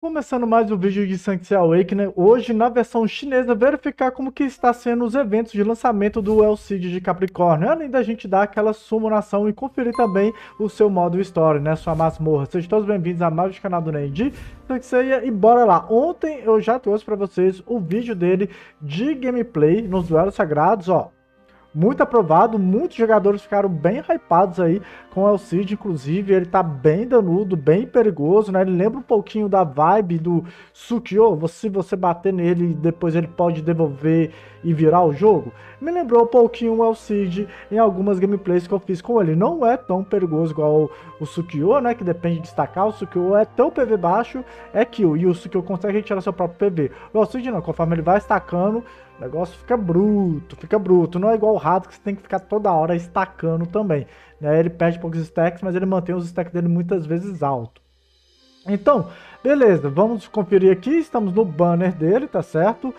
Começando mais um vídeo de Saint Seiya Awakening, hoje na versão chinesa, verificar como que está sendo os eventos de lançamento do El Cid de Capricórnio, além da gente dar aquela sumonação e conferir também o seu modo história, né, sua masmorra. Sejam todos bem-vindos a mais um canal do NeN de Saint Seiya e bora lá. Ontem eu já trouxe para vocês o vídeo dele de gameplay nos duelos sagrados, ó. Muito aprovado, muitos jogadores ficaram bem hypados aí com o El Cid, inclusive ele tá bem danudo, bem perigoso, né? Ele lembra um pouquinho da vibe do Sukiô, se você bater nele depois ele pode devolver e virar o jogo. Me lembrou um pouquinho o El Cid em algumas gameplays que eu fiz com ele. Não é tão perigoso igual o Sukiô, né? Que depende de destacar, o Sukiô é tão PV baixo, é kill, e o Sukiô consegue retirar seu próprio PV. O El Cid não, conforme ele vai estacando, o negócio fica bruto, não é igual o Rado que você tem que ficar toda hora estacando também, né? Ele perde poucos stacks, mas ele mantém os stacks dele muitas vezes alto. Então, beleza, vamos conferir aqui, estamos no banner dele, tá certo?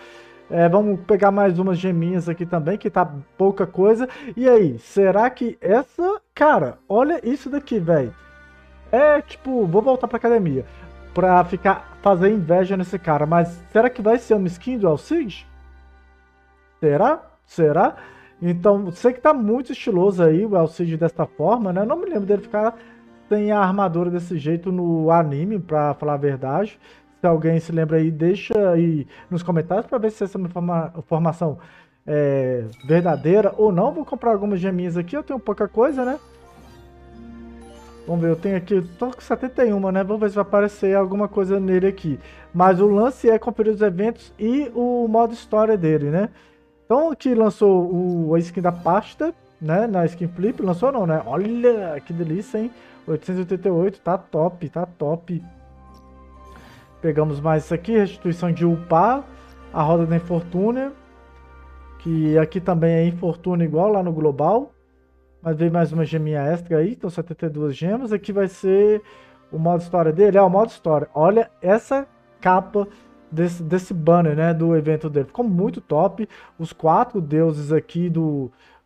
Vamos pegar mais umas geminhas aqui também, que tá pouca coisa. E aí, será que essa... Cara, olha isso daqui, velho. É tipo, vou voltar pra academia, pra fazer inveja nesse cara, mas será que vai ser uma skin do El Cid? Será? Será? Então, sei que tá muito estiloso aí o El Cid desta forma, né? Eu não me lembro dele ficar sem a armadura desse jeito no anime, pra falar a verdade. Se alguém se lembra aí, deixa aí nos comentários pra ver se essa informação é verdadeira ou não. Vou comprar algumas geminhas aqui, eu tenho pouca coisa, né? Vamos ver, eu tenho aqui, tô com 71, né? Vamos ver se vai aparecer alguma coisa nele aqui. Mas o lance é conferir os eventos e o modo história dele, né? Então aqui lançou a skin da pasta, né, na skin flip, lançou não, né, olha que delícia, hein, 888, tá top, tá top. Pegamos mais isso aqui, restituição de upar, a roda da infortúnia, que aqui também é infortúnia igual lá no global, mas veio mais uma geminha extra aí, então 72 gemas, aqui vai ser o modo história dele, o modo história, olha essa capa desse banner, né, do evento dele, ficou muito top, os 4 deuses aqui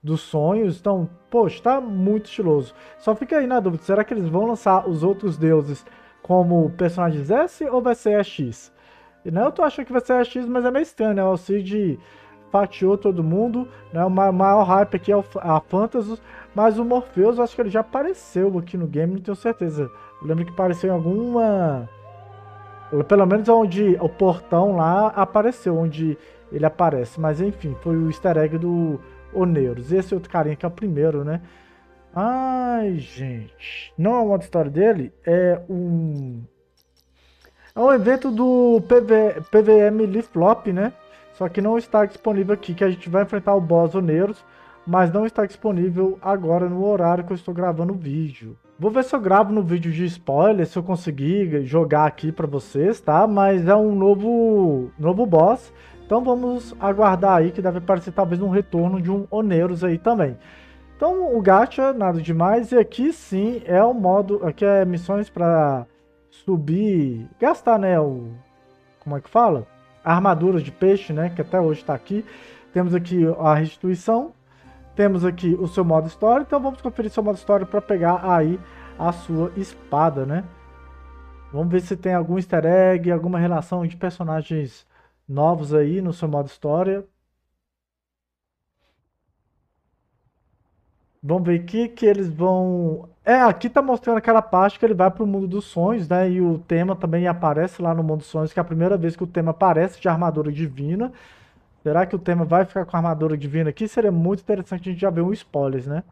dos sonhos, então, poxa, tá muito estiloso. Só fica aí na dúvida, será que eles vão lançar os outros deuses como personagens S ou vai ser AX? E não, eu tô achando que vai ser AX, mas é meio estranho, né, o El Cid fatiou todo mundo, né, o maior hype aqui é a Phantasy, mas o Morpheus, eu acho que ele já apareceu aqui no game, não tenho certeza, eu lembro que apareceu em alguma... Pelo menos onde o portão lá apareceu, onde ele aparece. Mas enfim, foi o easter egg do Oneiros. Esse outro carinha que é o primeiro, né? Ai, gente. Não é uma história dele, é um evento do PVM Leaflop, né? Só que não está disponível aqui, que a gente vai enfrentar o boss Oneiros. Mas não está disponível agora no horário que eu estou gravando o vídeo. Vou ver se eu gravo no vídeo de spoiler, se eu conseguir jogar aqui pra vocês, tá? Mas é um novo boss, então vamos aguardar aí que deve aparecer talvez um retorno de um Oneiros aí também. Então o gacha, nada demais, e aqui sim é o modo, aqui é missões pra subir, gastar, né, como é que fala? Armaduras de peixe, né, que até hoje tá aqui. Temos aqui a restituição. Temos aqui o seu modo história, então vamos conferir seu modo história para pegar aí a sua espada, né? Vamos ver se tem algum easter egg, alguma relação de personagens novos aí no seu modo história. Vamos ver aqui que eles vão... aqui tá mostrando aquela parte que ele vai pro mundo dos sonhos, né? E o tema também aparece lá no mundo dos sonhos, que é a primeira vez que o tema aparece de armadura divina. Será que o tema vai ficar com a armadura divina aqui? Seria muito interessante a gente já ver um spoiler, né?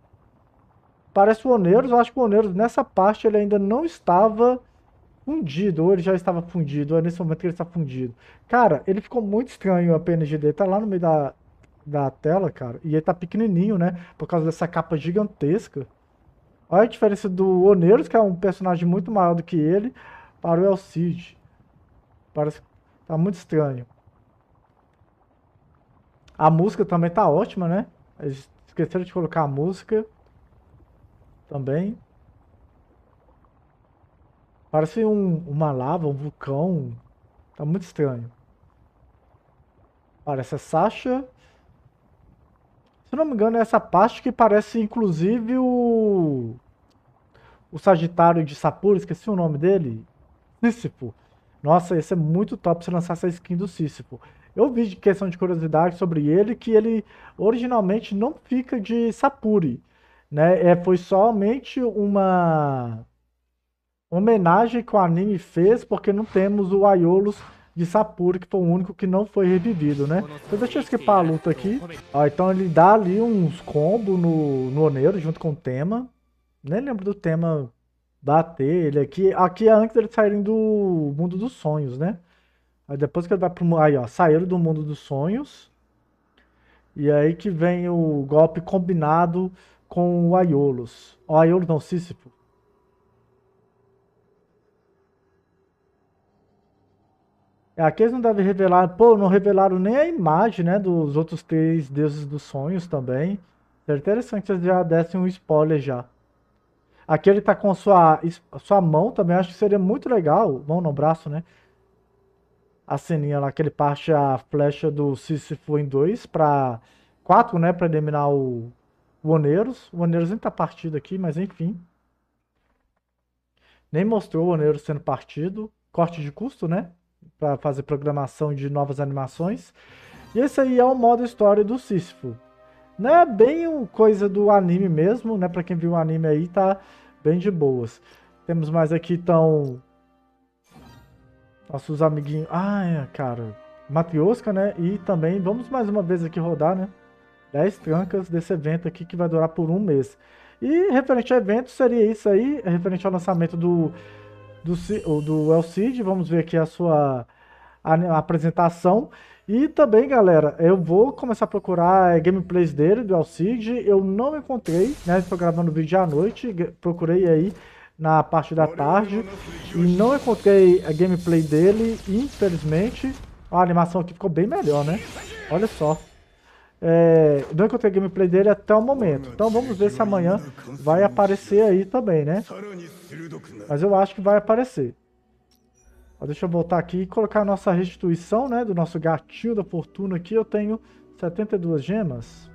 Parece o Oneiros, eu acho que o Oneiros nessa parte ele ainda não estava fundido, ou ele já estava fundido, ou é nesse momento que ele está fundido. Cara, ele ficou muito estranho a PNG dele, tá lá no meio da tela, cara, e ele tá pequenininho, né? Por causa dessa capa gigantesca. Olha a diferença do Oneiros, que é um personagem muito maior do que ele, para o El Cid. Parece que tá muito estranho. A música também tá ótima, né? Eles esqueceram de colocar a música também. Parece uma lava, um vulcão. Tá muito estranho. Parece a Sasha. Se não me engano, é essa parte que parece, inclusive, o Sagitário de Sapuri. Esqueci o nome dele. Sísifo. Nossa, esse é muito top se lançar essa skin do Sísifo. Eu vi de questão de curiosidade sobre ele, que ele originalmente não fica de Sapuri, né? Foi somente uma homenagem que o anime fez, porque não temos o Aiolos de Sapuri, que foi o único que não foi revivido, né? Então deixa eu esquipar a luta aqui. Ó, então ele dá ali uns combos no Oneiro, junto com o tema. Nem lembro do tema bater ele aqui. Aqui é antes eles saírem do mundo dos sonhos, né? Aí depois que ele vai pro... Aí, ó, saíram do mundo dos sonhos. E aí que vem o golpe combinado com o Aiolos. Ó, Aiolos não, Sísifo. Aqui eles não devem revelar, pô, não revelaram nem a imagem, né, dos outros três deuses dos sonhos também. É interessante que eles já dessem um spoiler já. Aqui ele tá com sua mão também, acho que seria muito legal, mão no braço, né? A ceninha lá, que ele parte a flecha do Sísifo em 2 para 4, né, pra eliminar o Oneiros. O Oneiros nem tá partido aqui, mas enfim. Nem mostrou o Oneiros sendo partido. Corte de custo, né? Para fazer programação de novas animações. E esse aí é o modo história do Sísifo. Não é bem coisa do anime mesmo, né? Para quem viu o anime aí, tá bem de boas. Temos mais aqui, então... Nossos amiguinhos... Ah, cara... Matriosca, né? E também vamos mais uma vez aqui rodar, né? 10 trancas desse evento aqui que vai durar por um mês. E referente ao evento seria isso aí. Referente ao lançamento do El Cid, vamos ver aqui a sua apresentação. E também, galera, eu vou começar a procurar gameplays dele, do El Cid. Eu não encontrei, né? Estou gravando o vídeo à noite, procurei aí na parte da tarde e não encontrei a gameplay dele, infelizmente. A animação aqui ficou bem melhor, né? Olha só. Não encontrei a gameplay dele até o momento, então vamos ver se amanhã vai aparecer aí também, né? Mas eu acho que vai aparecer. Ó, deixa eu voltar aqui e colocar a nossa restituição, né? Do nosso gatinho da fortuna aqui. Eu tenho 72 gemas.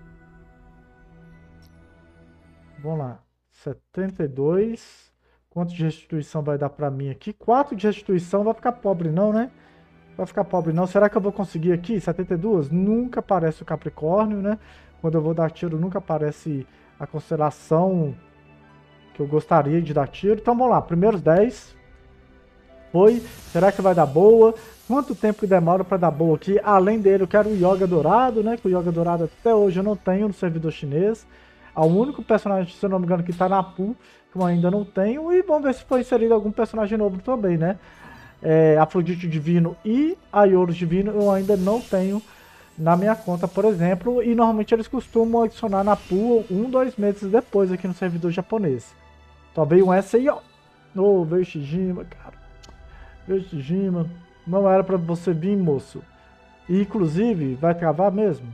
Vamos lá, 72. Quanto de restituição vai dar pra mim aqui? 4 de restituição, vai ficar pobre não, né? Vai ficar pobre não. Será que eu vou conseguir aqui? 72? Nunca aparece o Capricórnio, né? Quando eu vou dar tiro, nunca aparece a constelação que eu gostaria de dar tiro. Então vamos lá. Primeiros 10. Foi. Será que vai dar boa? Quanto tempo que demora pra dar boa aqui? Além dele, eu quero o Yoga Dourado, né? Que o Yoga Dourado até hoje eu não tenho no servidor chinês. É o único personagem, se eu não me engano, que tá na pool, que eu ainda não tenho. E vamos ver se foi inserido algum personagem novo também, né? Afrodite Divino e Ayoro Divino eu ainda não tenho na minha conta, por exemplo. E normalmente eles costumam adicionar na pool 1, 2 meses depois aqui no servidor japonês. Então veio essa aí, ó. Oh, veio Shijima, cara. Veio Shijima. Não era pra você vir, moço. E inclusive, vai travar mesmo?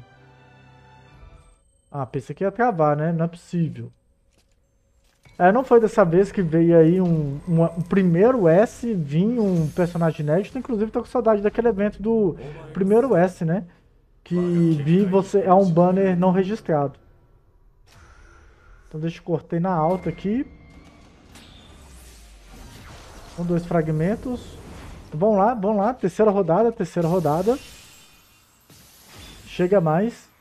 Ah, pensei que ia travar, né? Não é possível. Não foi dessa vez que veio aí um primeiro S, vinha um personagem inédito. Inclusive tô com saudade daquele evento do primeiro S, né? Que vi você, é um banner não registrado. Então deixa eu cortei na alta aqui. São 2 fragmentos. Vamos lá, terceira rodada. Chega mais.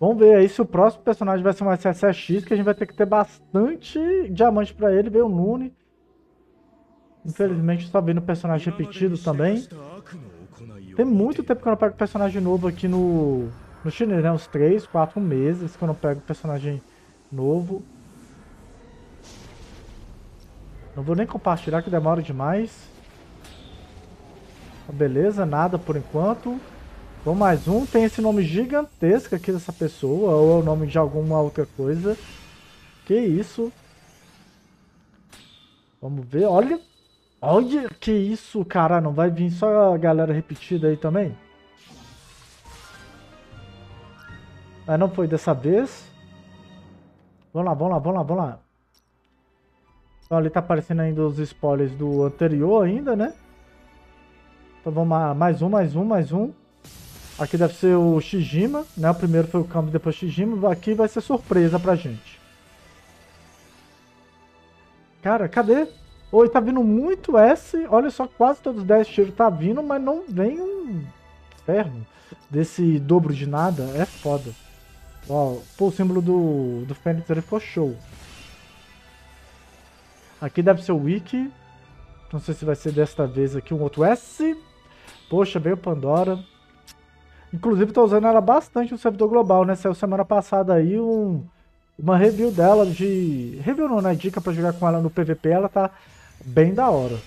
Vamos ver aí se o próximo personagem vai ser um SSX, que a gente vai ter que ter bastante diamante pra ele. Veio o Nune. Infelizmente, só vendo personagem repetido também. Tem muito tempo que eu não pego personagem novo aqui no chinês, né? Uns 3, 4 meses que eu não pego personagem novo. Não vou nem compartilhar, que demora demais. Beleza, nada por enquanto. Vamos mais um. Tem esse nome gigantesco aqui dessa pessoa, ou é o nome de alguma outra coisa. Que isso? Vamos ver. Olha. Olha que isso, cara. Não vai vir só a galera repetida aí também? Mas não foi dessa vez. Vamos lá. Então, ali tá aparecendo ainda os spoilers do anterior ainda, né? Então vamos lá. Mais um. Aqui deve ser o Shijima, né? O primeiro foi o Kamo, depois o Shijima. Aqui vai ser surpresa pra gente. Cara, cadê? Oi, tá vindo muito S. Olha só, quase todos os 10 tiros tá vindo, mas não vem um inferno desse dobro de nada. É foda. Ó, pô, o símbolo do Fênix ali ficou show. Aqui deve ser o Wiki. Não sei se vai ser desta vez aqui um outro S. Poxa, veio Pandora. Inclusive, tô usando ela bastante no servidor global, né? Saiu semana passada aí uma review dela de... Review não, né? Dica pra jogar com ela no PVP. Ela tá bem da hora.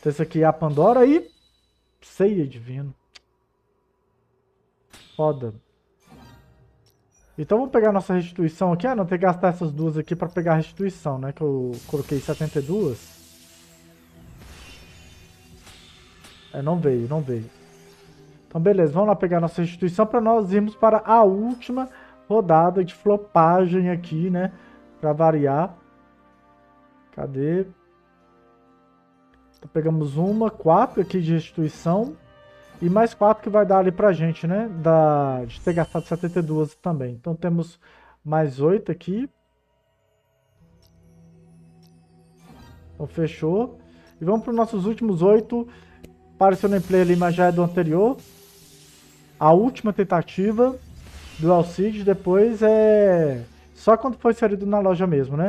Então, esse aqui é a Pandora e... Ceia Divino. Foda. Então, vamos pegar a nossa restituição aqui. Ah, não, tem que gastar essas duas aqui pra pegar a restituição, né? Que eu coloquei 72. É, não veio, não veio. Então, beleza, vamos lá pegar nossa restituição para nós irmos para a última rodada de flopagem aqui, né? Para variar. Cadê? Então, pegamos uma, 4 aqui de restituição. E mais 4 que vai dar ali pra gente, né? De ter gastado 72 também. Então, temos mais 8 aqui. Então, fechou. E vamos para os nossos últimos 8. Apareceu NeN Play ali, mas já é do anterior. A última tentativa do El Cid, depois é só quando foi inserido na loja mesmo, né?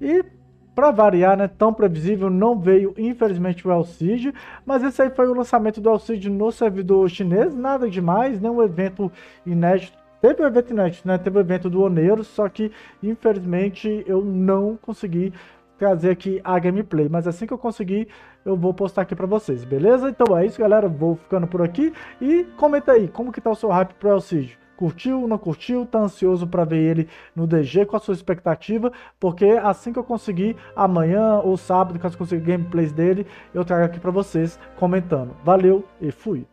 E pra variar, né, tão previsível, não veio infelizmente o El Cid, mas esse aí foi o lançamento do El Cid no servidor chinês, nada demais, nenhum evento inédito. Teve um evento inédito, né? Teve um evento do Oneiros, só que infelizmente eu não consegui trazer aqui a gameplay, mas assim que eu conseguir eu vou postar aqui pra vocês, beleza? Então é isso, galera, vou ficando por aqui e comenta aí, como que tá o seu hype pro El Cid? Curtiu, não curtiu? Tá ansioso pra ver ele no DG? Qual a sua expectativa? Porque assim que eu conseguir, amanhã ou sábado, caso eu consiga gameplays dele, eu trago aqui pra vocês comentando. Valeu e fui!